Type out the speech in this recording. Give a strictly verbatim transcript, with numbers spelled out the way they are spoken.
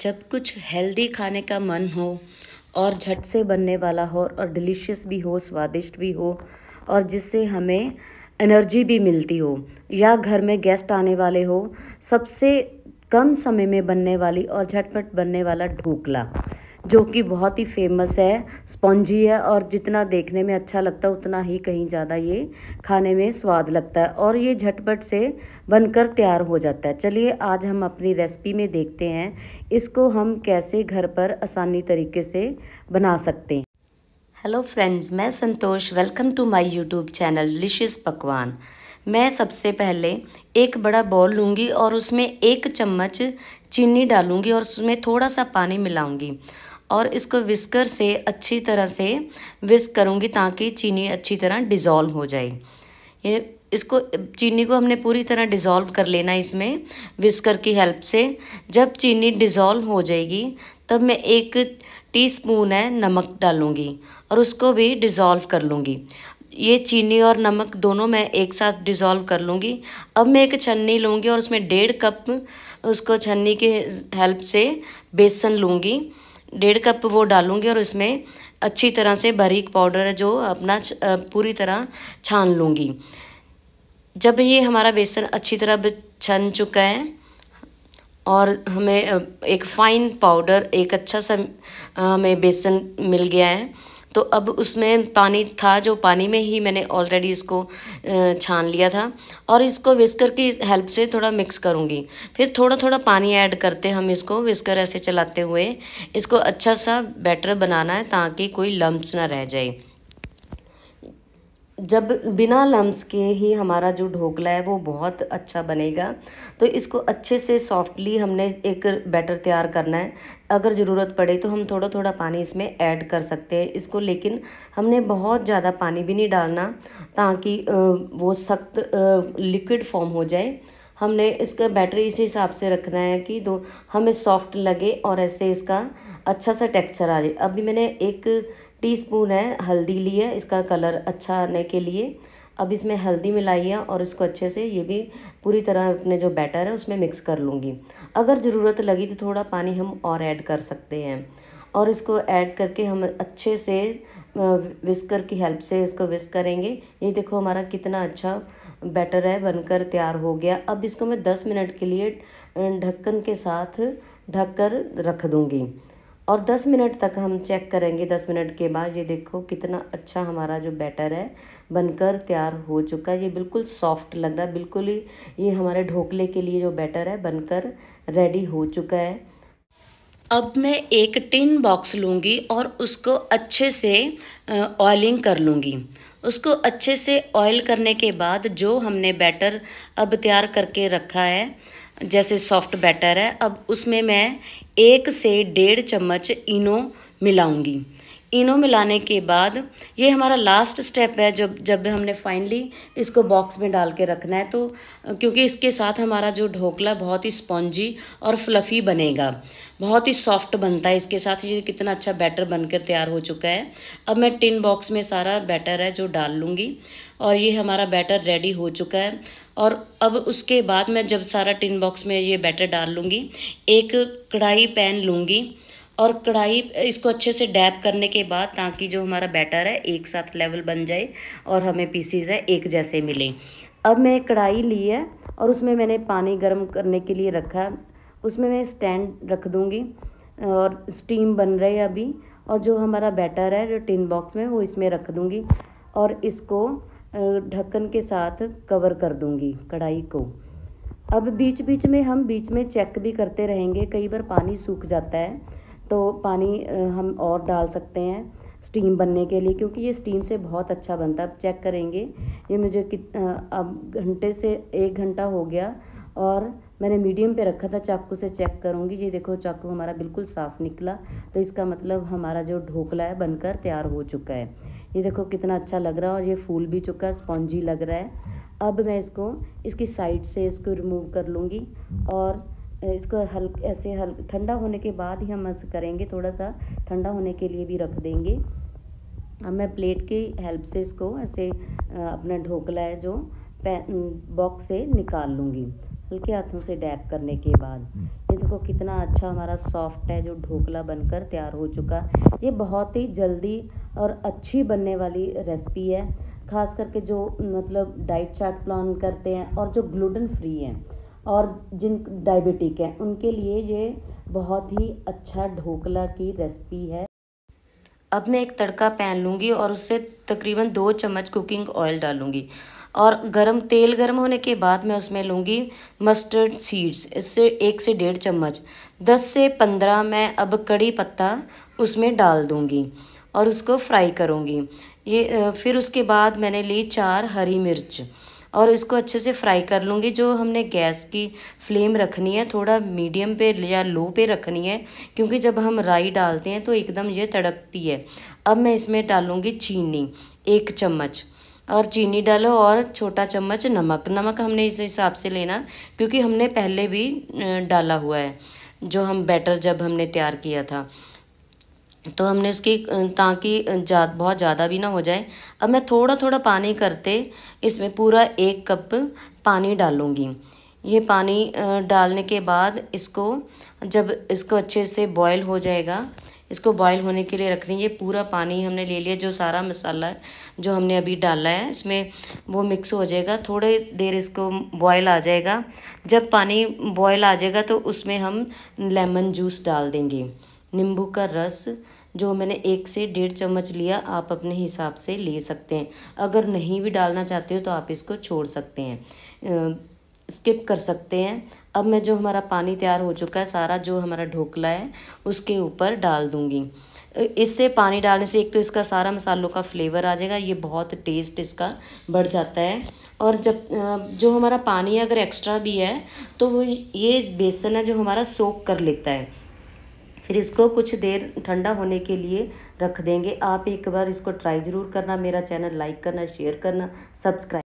जब कुछ हेल्दी खाने का मन हो और झट से बनने वाला हो और डिलीशियस भी हो, स्वादिष्ट भी हो और जिससे हमें एनर्जी भी मिलती हो, या घर में गेस्ट आने वाले हो, सबसे कम समय में बनने वाली और झटपट बनने वाला ढोकला, जो कि बहुत ही फेमस है, स्पॉन्जी है और जितना देखने में अच्छा लगता है उतना ही कहीं ज़्यादा ये खाने में स्वाद लगता है और ये झटपट से बनकर तैयार हो जाता है। चलिए आज हम अपनी रेसिपी में देखते हैं इसको हम कैसे घर पर आसानी तरीके से बना सकते हैं। हेलो फ्रेंड्स, मैं Santosh, welcome to my YouTube channel delicious Pakwan. मैं सबसे पहले एक बड़ा बाउल लूँगी और उसमें एक चम्मच चीनी डालूँगी और उसमें थोड़ा सा पानी मिलाऊँगी और इसको विस्कर से अच्छी तरह से विस्क करूँगी ताकि चीनी अच्छी तरह डिज़ोल्व हो जाए। ये इसको चीनी को हमने पूरी तरह डिज़ोल्व कर लेना है इसमें विस्कर की हेल्प से। जब चीनी डिज़ोल्व हो जाएगी तब मैं एक टीस्पून है नमक डालूँगी और उसको भी डिज़ोल्व कर लूँगी। ये चीनी और नमक दोनों मैं एक साथ डिज़ोल्व कर लूँगी। अब मैं एक छन्नी लूँगी और उसमें डेढ़ कप उसको छन्नी के हेल्प से बेसन लूँगी, डेढ़ कप वो डालूँगी और इसमें अच्छी तरह से बारीक पाउडर है जो अपना पूरी तरह छान लूँगी। जब ये हमारा बेसन अच्छी तरह छन चुका है और हमें एक फ़ाइन पाउडर, एक अच्छा सा हमें बेसन मिल गया है, तो अब उसमें पानी था जो पानी में ही मैंने ऑलरेडी इसको छान लिया था और इसको विस्कर की हेल्प से थोड़ा मिक्स करूँगी। फिर थोड़ा थोड़ा पानी ऐड करते हम इसको विस्कर ऐसे चलाते हुए इसको अच्छा सा बैटर बनाना है ताकि कोई लम्प्स ना रह जाए। जब बिना लम्स के ही हमारा जो ढोकला है वो बहुत अच्छा बनेगा, तो इसको अच्छे से सॉफ्टली हमने एक बैटर तैयार करना है। अगर ज़रूरत पड़े तो हम थोड़ा थोड़ा पानी इसमें ऐड कर सकते हैं इसको, लेकिन हमने बहुत ज़्यादा पानी भी नहीं डालना ताकि वो सख्त लिक्विड फॉर्म हो जाए। हमने इसका बैटर इस हिसाब से रखना है कि दो हमें सॉफ्ट लगे और ऐसे इसका अच्छा सा टेक्स्चर आ जाए। अभी मैंने एक टीस्पून है हल्दी ली है इसका कलर अच्छा आने के लिए। अब इसमें हल्दी मिलाई है और इसको अच्छे से ये भी पूरी तरह अपने जो बैटर है उसमें मिक्स कर लूँगी। अगर ज़रूरत लगी तो थोड़ा पानी हम और ऐड कर सकते हैं और इसको ऐड करके हम अच्छे से विस्कर की हेल्प से इसको विस्क करेंगे। ये देखो हमारा कितना अच्छा बैटर है बनकर तैयार हो गया। अब इसको मैं दस मिनट के लिए ढक्कन के साथ ढक कर रख दूँगी और दस मिनट तक हम चेक करेंगे। दस मिनट के बाद ये देखो कितना अच्छा हमारा जो बैटर है बनकर तैयार हो चुका है। ये बिल्कुल सॉफ्ट लग रहा है, बिल्कुल ही ये हमारे ढोकले के लिए जो बैटर है बनकर रेडी हो चुका है। अब मैं एक टिन बॉक्स लूँगी और उसको अच्छे से ऑयलिंग कर लूँगी। उसको अच्छे से ऑयल करने के बाद जो हमने बैटर अब तैयार करके रखा है, जैसे सॉफ्ट बैटर है, अब उसमें मैं एक से डेढ़ चम्मच इनो मिलाऊंगी। इनो मिलाने के बाद ये हमारा लास्ट स्टेप है, जब जब हमने फाइनली इसको बॉक्स में डाल के रखना है, तो क्योंकि इसके साथ हमारा जो ढोकला बहुत ही स्पॉन्जी और फ्लफ़ी बनेगा, बहुत ही सॉफ्ट बनता है इसके साथ। ये कितना अच्छा बैटर बनकर तैयार हो चुका है। अब मैं टिन बॉक्स में सारा बैटर है जो डाल लूँगी और ये हमारा बैटर रेडी हो चुका है। और अब उसके बाद मैं जब सारा टिन बॉक्स में ये बैटर डाल लूँगी, एक कढ़ाई पैन लूँगी और कढ़ाई इसको अच्छे से डैप करने के बाद, ताकि जो हमारा बैटर है एक साथ लेवल बन जाए और हमें पीसीज है एक जैसे मिले। अब मैं कढ़ाई ली है और उसमें मैंने पानी गर्म करने के लिए रखा, उसमें मैं स्टैंड रख दूँगी और स्टीम बन रही है अभी, और जो हमारा बैटर है जो टिन बॉक्स में वो इसमें रख दूँगी और इसको ढक्कन के साथ कवर कर दूँगी कढ़ाई को। अब बीच बीच में हम बीच में चेक भी करते रहेंगे, कई बार पानी सूख जाता है तो पानी हम और डाल सकते हैं स्टीम बनने के लिए, क्योंकि ये स्टीम से बहुत अच्छा बनता है। अब चेक करेंगे, ये मुझे कित अब घंटे से एक घंटा हो गया और मैंने मीडियम पे रखा था, चाकू से चेक करूँगी। ये देखो चाकू हमारा बिल्कुल साफ़ निकला, तो इसका मतलब हमारा जो ढोकला है बनकर तैयार हो चुका है। ये देखो कितना अच्छा लग रहा है और ये फूल भी चुका है, स्पॉन्जी लग रहा है। अब मैं इसको इसकी साइड से इसको रिमूव कर लूँगी और इसको हल्के ऐसे हल्के ठंडा होने के बाद ही हम मस करेंगे, थोड़ा सा ठंडा होने के लिए भी रख देंगे। अब मैं प्लेट की हेल्प से इसको ऐसे अपना ढोकला है जो बॉक्स से निकाल लूँगी। हल्के हाथों से डैप करने के बाद ये देखो कितना अच्छा हमारा सॉफ्ट है जो ढोकला बनकर तैयार हो चुका। ये बहुत ही जल्दी और अच्छी बनने वाली रेसिपी है, खास करके जो मतलब डाइट चार्ट प्लान करते हैं और जो ग्लूटेन फ्री हैं और जिन डायबिटिक हैं उनके लिए ये बहुत ही अच्छा ढोकला की रेसिपी है। अब मैं एक तड़का पैन लूँगी और उससे तकरीबन दो चम्मच कुकिंग ऑयल डालूँगी और गरम तेल गरम होने के बाद मैं उसमें लूँगी मस्टर्ड सीड्स, इससे एक से डेढ़ चम्मच, दस से पंद्रह मैं अब कड़ी पत्ता उसमें डाल दूँगी और उसको फ्राई करूँगी। ये फिर उसके बाद मैंने ली चार हरी मिर्च और इसको अच्छे से फ्राई कर लूँगी। जो हमने गैस की फ्लेम रखनी है थोड़ा मीडियम पे या लो पे रखनी है, क्योंकि जब हम राई डालते हैं तो एकदम ये तड़कती है। अब मैं इसमें डालूँगी चीनी एक चम्मच और चीनी डालो और छोटा चम्मच नमक। नमक हमने इस हिसाब से लेना क्योंकि हमने पहले भी डाला हुआ है जो हम बैटर जब हमने तैयार किया था, तो हमने उसकी ताकि जा बहुत ज़्यादा भी ना हो जाए। अब मैं थोड़ा थोड़ा पानी करते इसमें पूरा एक कप पानी डालूँगी। ये पानी डालने के बाद इसको जब इसको अच्छे से बॉयल हो जाएगा, इसको बॉयल होने के लिए रख देंगे। पूरा पानी हमने ले लिया, जो सारा मसाला जो हमने अभी डाला है इसमें वो मिक्स हो जाएगा। थोड़ी देर इसको बॉयल आ जाएगा। जब पानी बॉयल आ जाएगा तो उसमें हम लेमन जूस डाल देंगे, नींबू का रस, जो मैंने एक से डेढ़ चम्मच लिया। आप अपने हिसाब से ले सकते हैं, अगर नहीं भी डालना चाहते हो तो आप इसको छोड़ सकते हैं, स्किप कर सकते हैं। अब मैं जो हमारा पानी तैयार हो चुका है सारा जो हमारा ढोकला है उसके ऊपर डाल दूँगी। इससे पानी डालने से एक तो इसका सारा मसालों का फ्लेवर आ जाएगा, ये बहुत टेस्ट इसका बढ़ जाता है। और जब जो हमारा पानी अगर एक्स्ट्रा भी है तो वो ये बेसन है जो हमारा सोख कर लेता है। फिर इसको कुछ देर ठंडा होने के लिए रख देंगे। आप एक बार इसको ट्राई ज़रूर करना। मेरा चैनल लाइक करना, शेयर करना, सब्सक्राइब